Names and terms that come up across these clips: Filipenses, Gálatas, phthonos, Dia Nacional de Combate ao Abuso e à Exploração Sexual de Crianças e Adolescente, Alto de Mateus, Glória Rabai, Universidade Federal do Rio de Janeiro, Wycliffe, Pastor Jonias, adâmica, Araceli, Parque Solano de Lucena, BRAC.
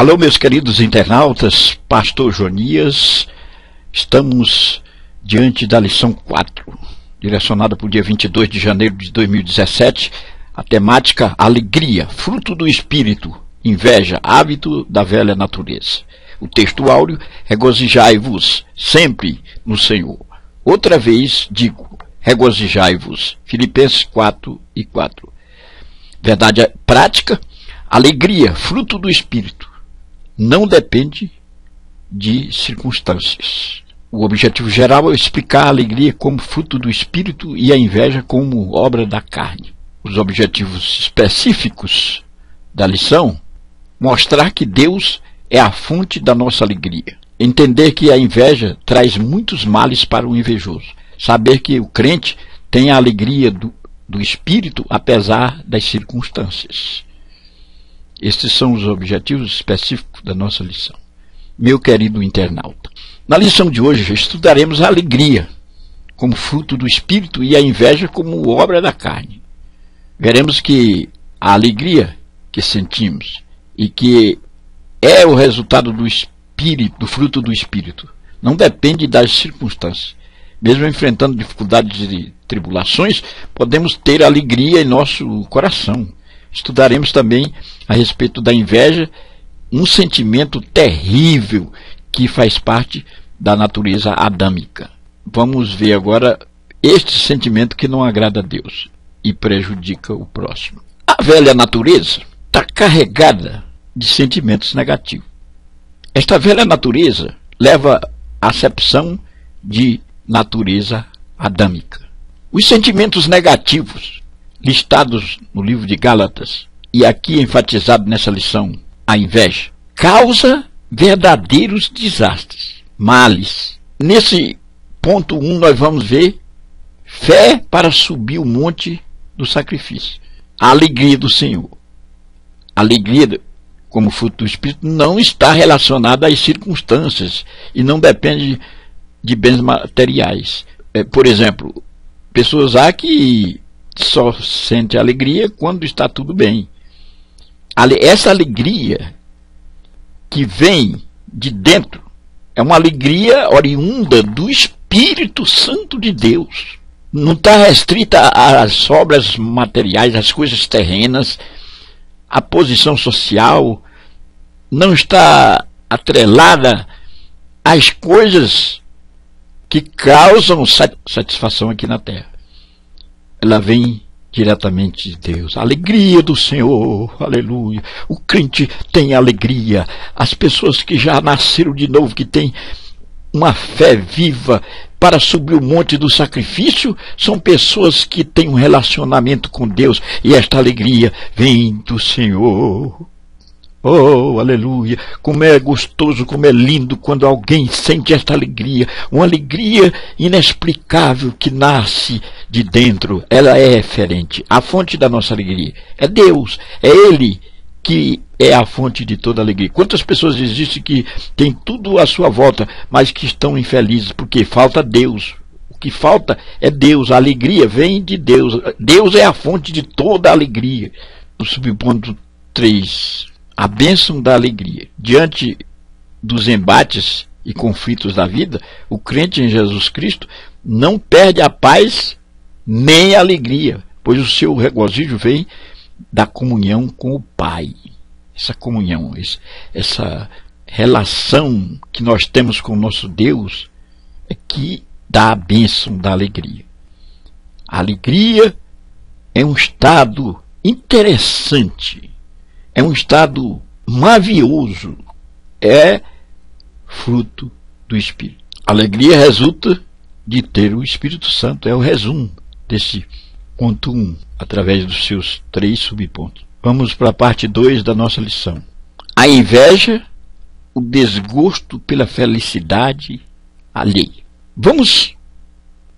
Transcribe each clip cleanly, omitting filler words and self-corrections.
Alô, meus queridos internautas, Pastor Jonias, estamos diante da lição 4, direcionada para o dia 22 de janeiro de 2017, a temática Alegria, fruto do Espírito, inveja, hábito da velha natureza. O texto áureo, regozijai-vos sempre no Senhor. Outra vez digo, regozijai-vos, Filipenses 4:4. Verdade prática, alegria, fruto do Espírito. Não depende de circunstâncias. O objetivo geral é explicar a alegria como fruto do Espírito e a inveja como obra da carne. Os objetivos específicos da lição: mostrar que Deus é a fonte da nossa alegria. Entender que a inveja traz muitos males para o invejoso. Saber que o crente tem a alegria do Espírito apesar das circunstâncias. Estes são os objetivos específicos da nossa lição. Meu querido internauta, na lição de hoje estudaremos a alegria como fruto do Espírito e a inveja como obra da carne. Veremos que a alegria que sentimos e que é o resultado do Espírito, do fruto do Espírito, não depende das circunstâncias. Mesmo enfrentando dificuldades e tribulações, podemos ter alegria em nosso coração. Estudaremos também a respeito da inveja, um sentimento terrível que faz parte da natureza adâmica. Vamos ver agora este sentimento que não agrada a Deus e prejudica o próximo. A velha natureza está carregada de sentimentos negativos. Esta velha natureza leva à acepção de natureza adâmica. Os sentimentos negativos listados no livro de Gálatas, e aqui enfatizado nessa lição, a inveja, causa verdadeiros desastres, males. Nesse ponto 1 nós vamos ver fé para subir o monte do sacrifício. A alegria do Senhor. A alegria como fruto do Espírito não está relacionada às circunstâncias e não depende de bens materiais. Por exemplo, pessoas há que só sente alegria quando está tudo bem. Essa alegria que vem de dentro é uma alegria oriunda do Espírito Santo de Deus. Não está restrita às obras materiais, às coisas terrenas, à posição social, não está atrelada às coisas que causam satisfação aqui na terra. Ela vem diretamente de Deus. A alegria do Senhor, aleluia. O crente tem alegria. As pessoas que já nasceram de novo, que têm uma fé viva para subir o monte do sacrifício, são pessoas que têm um relacionamento com Deus. E esta alegria vem do Senhor. Oh, aleluia. Como é gostoso, como é lindo quando alguém sente esta alegria. Uma alegria inexplicável que nasce de dentro. Ela é referente. A fonte da nossa alegria é Deus. É Ele que é a fonte de toda alegria. Quantas pessoas existem que têm tudo à sua volta, mas que estão infelizes porque falta Deus. O que falta é Deus. A alegria vem de Deus. Deus é a fonte de toda alegria. No subponto 3. A bênção da alegria. Diante dos embates e conflitos da vida, o crente em Jesus Cristo não perde a paz nem a alegria, pois o seu regozijo vem da comunhão com o Pai. Essa comunhão, essa relação que nós temos com o nosso Deus é que dá a bênção da alegria. A alegria é um estado interessante. É um estado mavioso, é fruto do Espírito. A alegria resulta de ter o Espírito Santo, é o resumo desse ponto 1, através dos seus 3 subpontos. Vamos para a parte 2 da nossa lição. A inveja, o desgosto pela felicidade alheia. Vamos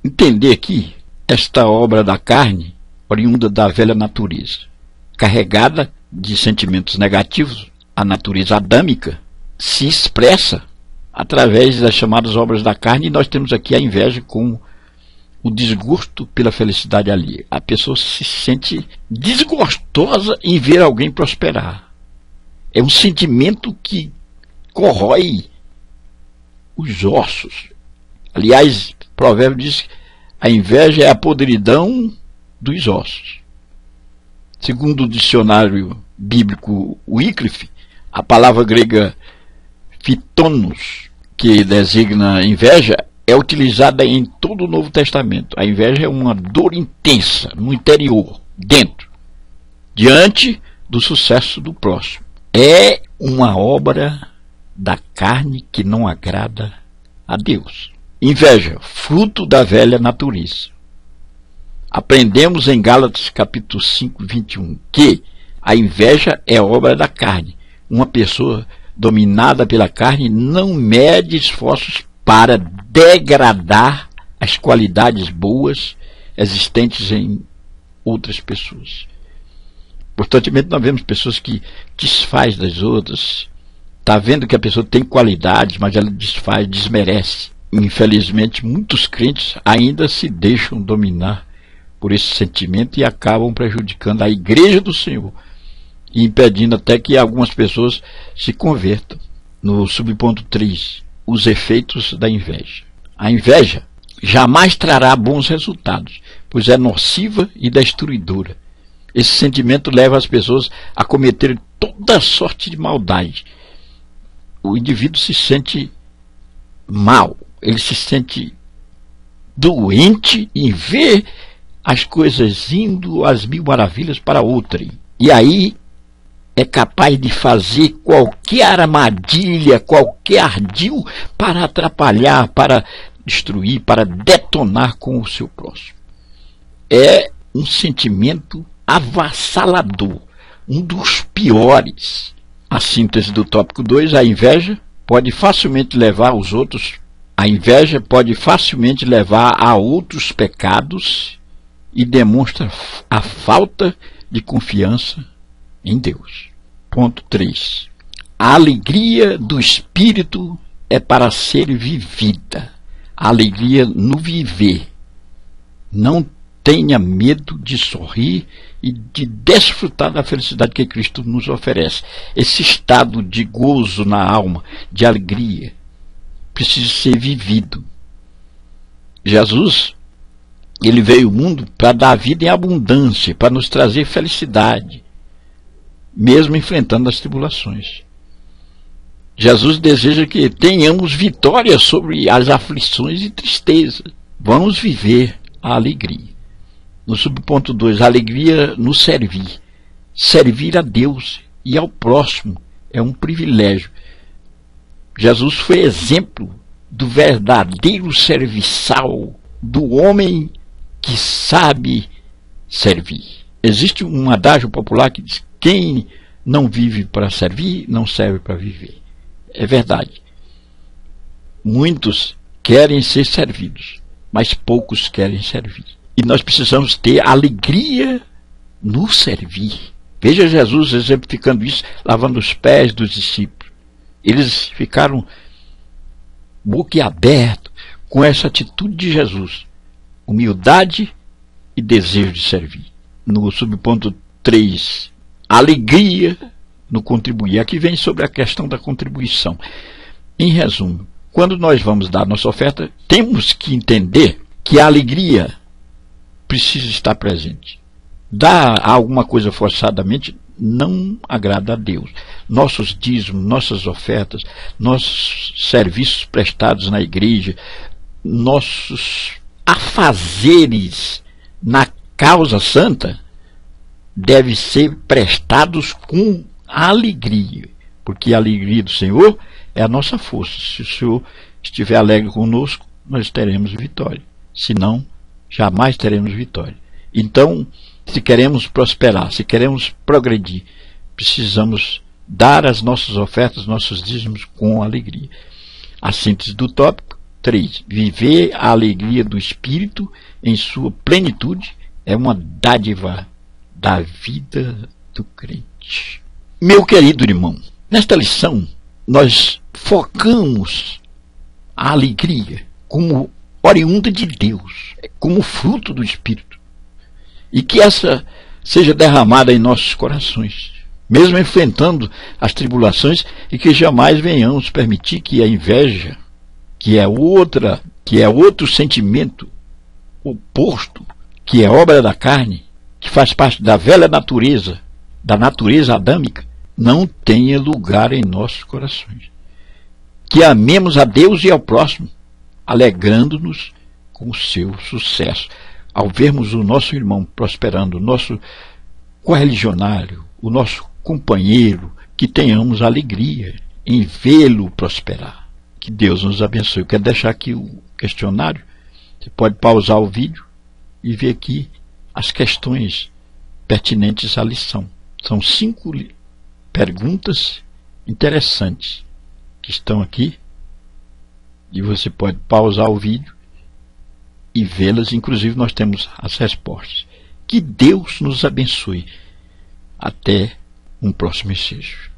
entender aqui esta obra da carne, oriunda da velha natureza, carregada de sentimentos negativos. A natureza adâmica se expressa através das chamadas obras da carne, e nós temos aqui a inveja com o desgosto pela felicidade alheia. A pessoa se sente desgostosa em ver alguém prosperar. É um sentimento que corrói os ossos. Aliás, o provérbio diz que a inveja é a podridão dos ossos. Segundo o dicionário bíblico Wycliffe, a palavra grega phthonos, que designa inveja, é utilizada em todo o Novo Testamento. A inveja é uma dor intensa no interior, dentro, diante do sucesso do próximo. É uma obra da carne que não agrada a Deus. Inveja, fruto da velha natureza. Aprendemos em Gálatas capítulo 5, 21, que a inveja é obra da carne. Uma pessoa dominada pela carne não mede esforços para degradar as qualidades boas existentes em outras pessoas. Constantemente nós vemos pessoas que desfaz das outras. Está vendo que a pessoa tem qualidades, mas ela desfaz, desmerece. Infelizmente, muitos crentes ainda se deixam dominar por esse sentimento e acabam prejudicando a igreja do Senhor e impedindo até que algumas pessoas se convertam. No subponto 3, os efeitos da inveja. A inveja jamais trará bons resultados, pois é nociva e destruidora. Esse sentimento leva as pessoas a cometerem toda sorte de maldade. O indivíduo se sente mal, ele se sente doente em ver as coisas indo às mil maravilhas para outrem. E aí é capaz de fazer qualquer armadilha, qualquer ardil para atrapalhar, para destruir, para detonar com o seu próximo. É um sentimento avassalador, um dos piores. A síntese do tópico 2, a inveja pode facilmente levar os outros. A inveja pode facilmente levar a outros pecados e demonstra a falta de confiança em Deus. Ponto 3. A alegria do espírito é para ser vivida. A alegria no viver. Não tenha medo de sorrir e de desfrutar da felicidade que Cristo nos oferece. Esse estado de gozo na alma, de alegria, precisa ser vivido. Jesus, ele veio ao mundo para dar vida em abundância, para nos trazer felicidade, mesmo enfrentando as tribulações. Jesus deseja que tenhamos vitória sobre as aflições e tristeza. Vamos viver a alegria. No subponto 2, a alegria no servir. Servir a Deus e ao próximo é um privilégio. Jesus foi exemplo do verdadeiro serviçal, do homem que sabe servir. Existe um adágio popular que diz: quem não vive para servir, não serve para viver. É verdade. Muitos querem ser servidos, mas poucos querem servir. E nós precisamos ter alegria no servir. Veja Jesus exemplificando isso, lavando os pés dos discípulos. Eles ficaram boquiabertos com essa atitude de Jesus. Humildade e desejo de servir. No subponto 3, alegria no contribuir. Aqui vem sobre a questão da contribuição. Em resumo, quando nós vamos dar nossa oferta, temos que entender que a alegria precisa estar presente. Dar alguma coisa forçadamente não agrada a Deus. Nossos dízimos, nossas ofertas, nossos serviços prestados na igreja, nossos afazeres na causa santa devem ser prestados com alegria, porque a alegria do Senhor é a nossa força. Se o Senhor estiver alegre conosco, nós teremos vitória. Se não, jamais teremos vitória. Então, se queremos prosperar, se queremos progredir, precisamos dar as nossas ofertas, nossos dízimos com alegria. A síntese do tópico 3. Viver a alegria do Espírito em sua plenitude é uma dádiva da vida do crente. Meu querido irmão, nesta lição nós focamos a alegria como oriunda de Deus, como fruto do Espírito, e que essa seja derramada em nossos corações. mesmo enfrentando as tribulações, e que jamais venhamos permitir que a inveja, que é outro sentimento oposto, que é obra da carne, que faz parte da velha natureza, da natureza adâmica, não tenha lugar em nossos corações. Que amemos a Deus e ao próximo, alegrando-nos com o seu sucesso. Ao vermos o nosso irmão prosperando, o nosso correligionário, o nosso companheiro, que tenhamos alegria em vê-lo prosperar. Que Deus nos abençoe. Eu quero deixar aqui o questionário. Você pode pausar o vídeo e ver aqui as questões pertinentes à lição. São 5 perguntas interessantes que estão aqui, e você pode pausar o vídeo e vê-las. Inclusive nós temos as respostas. Que Deus nos abençoe. Até um próximo ensejo.